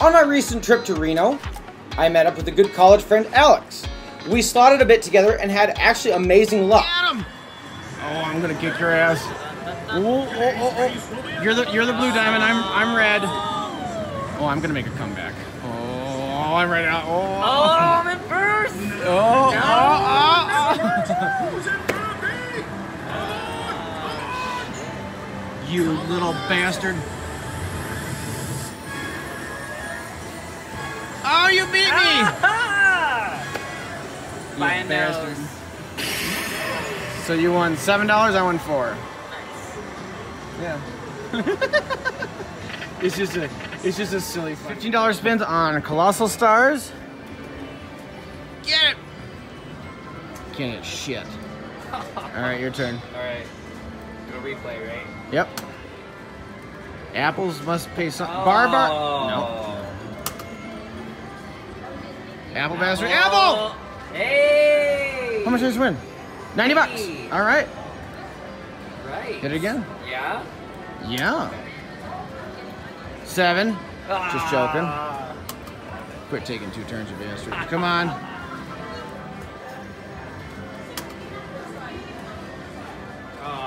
On my recent trip to Reno, I met up with a good college friend, Alex. We slotted a bit together and had actually amazing luck. Oh, I'm gonna kick your ass. Oh. You're the blue diamond. I'm red. Oh, I'm gonna make a comeback. Oh, I'm red. Oh. Oh, I'm in first. Oh. No. Oh. You little bastard. Oh, you beat me! You bastard. So you won $7, I won $4. Nice. Yeah. it's just a silly fun. $15 spins on Colossal Stars. Get it! Can't get shit. Alright, your turn. Alright. Do a replay, right? Yep. Apples must pay some. Oh. Barbar. No. Apple bastard. Apple! Hey! How much did this win? 90 bucks. All right. Right. Hit it again. Yeah? Yeah. Okay. 7. Just joking. Quit taking 2 turns, you bastard. Come on.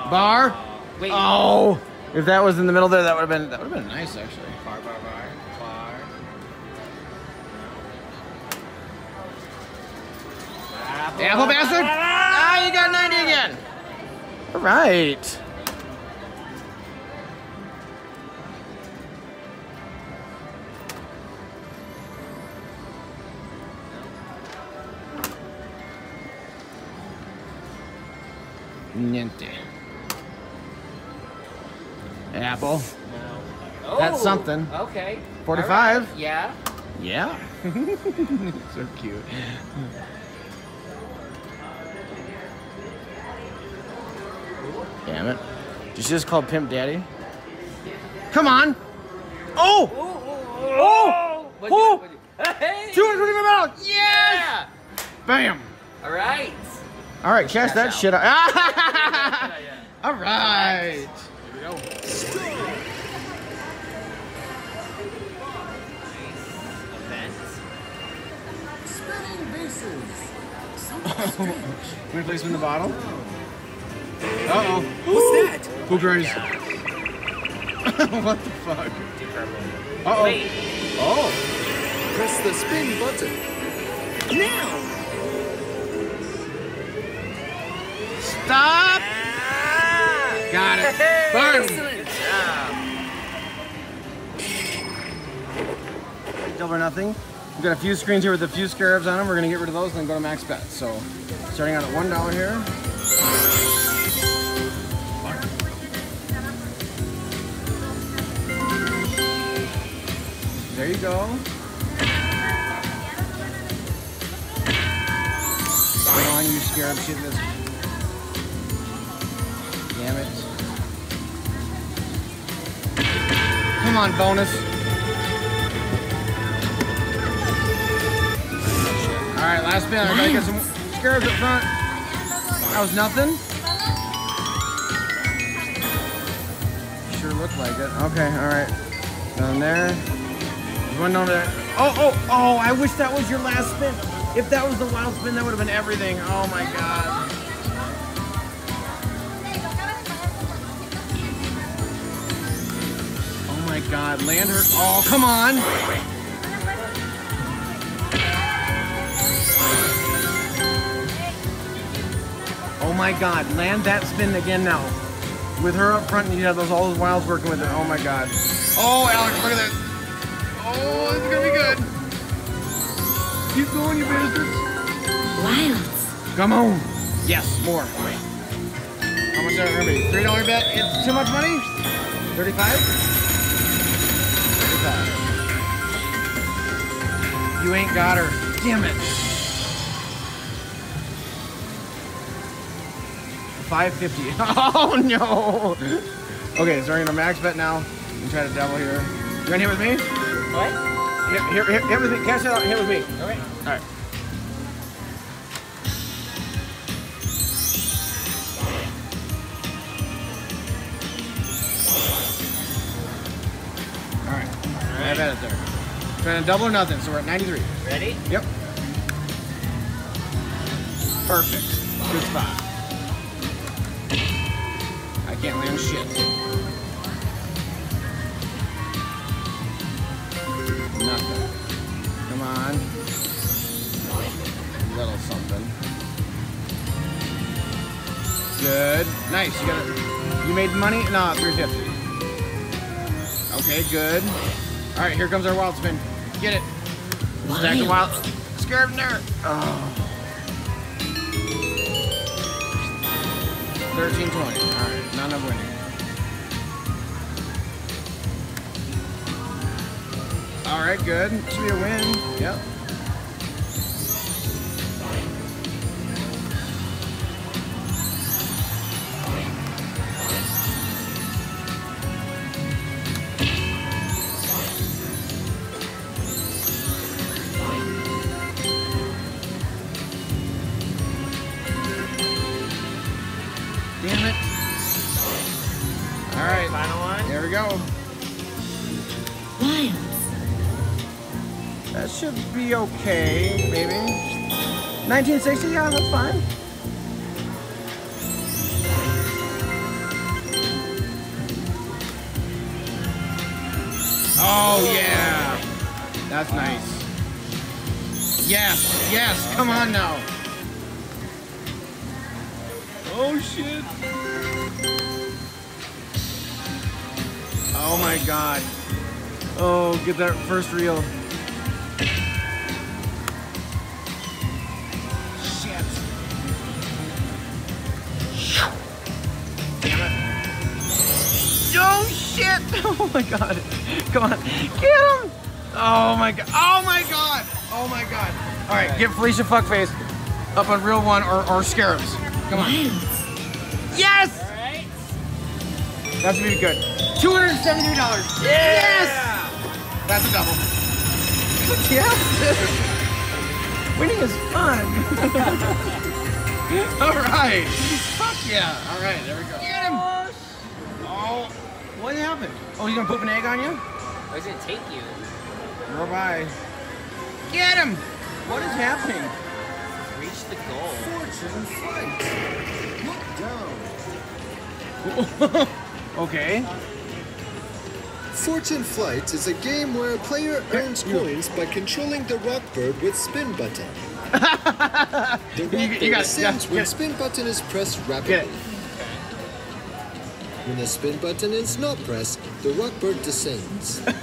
Bar? Wait. Oh! If that was in the middle there, that would have been nice, actually. Bar. Apple bastard! Ah, you got 90 again! Alright. Niente. Apple. No. That's something. Okay. 45. Right. Yeah. Yeah. So cute. Damn it. Did she just call Pimp Daddy? Come on! Oh! Oh! Oh! Oh! Hey! 225 medals! Yes! Yeah! Bam! Alright! Alright, cash that shit out. Alright! Here we go. Nice event. Spinning bases. Can we place them in the bottle? Uh-oh. What's that? Who cares? What the fuck? Uh-oh. Oh. Press the spin button. Now! Stop! Ah. Got it. Hey, burn! Excellent job. Double or nothing. We've got a few screens here with a few scarabs on them. We're going to get rid of those and then go to max bet. So, starting out at $1 here. There you go. Come on, you scarab shit. Damn it. Come on, bonus. Alright, last spin. I gotta get some scarabs up front. That was nothing. Sure looked like it. Okay, alright. Down there. One over there. Oh, I wish that was your last spin. If that was the wild spin, that would have been everything. Oh my god. Oh my god, land her. Oh, come on. Oh my god, land that spin again now. With her up front, and you have all those wilds working with it. Oh my god. Oh, Alex, look at that. Oh, it's gonna be good. Keep going, you bastards. Wilds. Come on. Yes, more. Wait. How much is that gonna be? $3 bet. It's too much money. 35. 35. You ain't got her. Damn it. 550. Oh no. Okay, so we're gonna max bet now. I'm trying to double here. You gonna hit with me? What? Hit with me. Cash it out and hit with me. Okay. Alright. Alright. I've had it there. We're gonna double or nothing, so we're at 93. Ready? Yep. Perfect. Good spot. I can't land shit. 0. Come on. A little something. Good. Nice. You got it. You made money? No, 350. Okay, good. All right, here comes our wild spin. Get it. Stack the wild. Scrivener. Oh. 1320. All right, not enough winning. All right, good. Should be a win. Yep. Damn it. All right. Final one. There we go. Lions. That should be okay, maybe. 1960, yeah, that's fine. Oh, yeah. That's nice. Yes, yes, come on now. Oh shit! Oh my god! Oh, get that first reel! Shit! Damn it! Oh shit! Oh my god! Come on, get him! Oh my god! Oh my god! Oh my god! All right, get Felicia Fuckface up on reel one or Scarabs. Come on. Yes! All right. That's gonna be good. $273. Yeah! Yes! That's a double. Yes! Winning is fun. Alright. Fuck yeah. Alright, there we go. Get him! Oh. What happened? Oh, he's gonna poop an egg on you? Where's it take you? Oh, bye. Get him! What is happening? Reach the goal. Fortune Flight. Look down. Okay. Fortune Flight is a game where a player earns coins by controlling the rock bird with spin button. The rock bird ascends when spin button is pressed rapidly. When the spin button is not pressed, the rock bird descends. I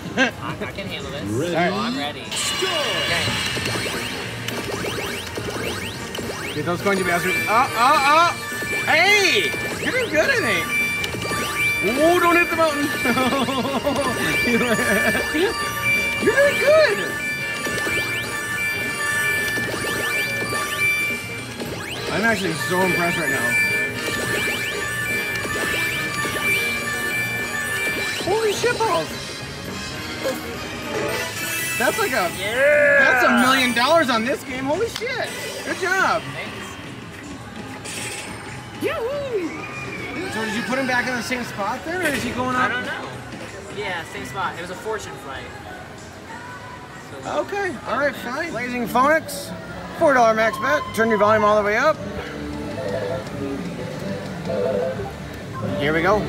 can handle this. Ready? Right. Oh, I'm ready. Get those coins, you bastards. Oh. Hey! You're doing good, I think. Whoa, don't hit the mountain. You're doing good. I'm actually so impressed right now. Holy shitballs. That's like a... Yeah. That's $1 million on this game. Holy shit. Good job. Yahoo! So did you put him back in the same spot there, or is he going up? I don't know. Yeah, same spot. It was a Fortune Flight. So okay. All right, fine. Blazing Phoenix, $4 max bet. Turn your volume all the way up. Here we go.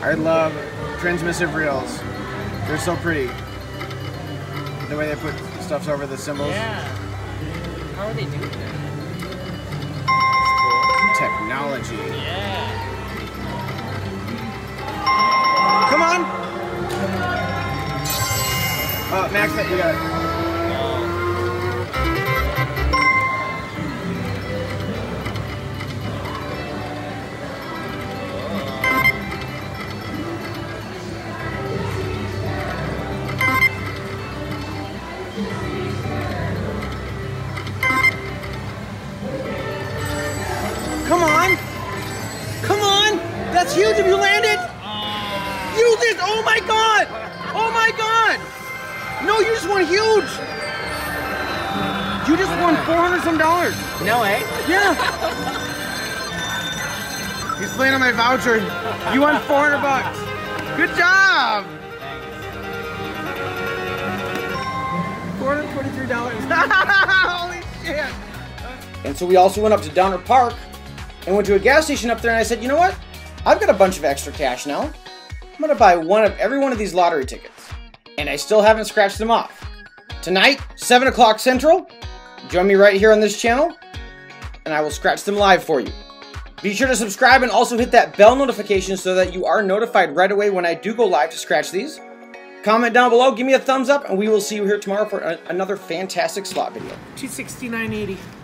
I love transmissive reels. They're so pretty. The way they put stuff over the symbols. Yeah. How are they doing that? Technology. Yeah. Come on! Max, that you got it. Come on! Come on! That's huge if you land it! You did! Oh my god! Oh my god! No, you just won huge! You just won won $400 some. No, eh? Yeah. He's playing on my voucher. You won 400 bucks. Good job. $423. Holy shit. And so we also went up to Downer Park and went to a gas station up there, and I said, you know what? I've got a bunch of extra cash now. I'm gonna buy every one of these lottery tickets. And I still haven't scratched them off. Tonight, 7 o'clock Central, join me right here on this channel, and I will scratch them live for you. Be sure to subscribe and also hit that bell notification so that you are notified right away when I do go live to scratch these. Comment down below, give me a thumbs up, and we will see you here tomorrow for another fantastic slot video. $269.80.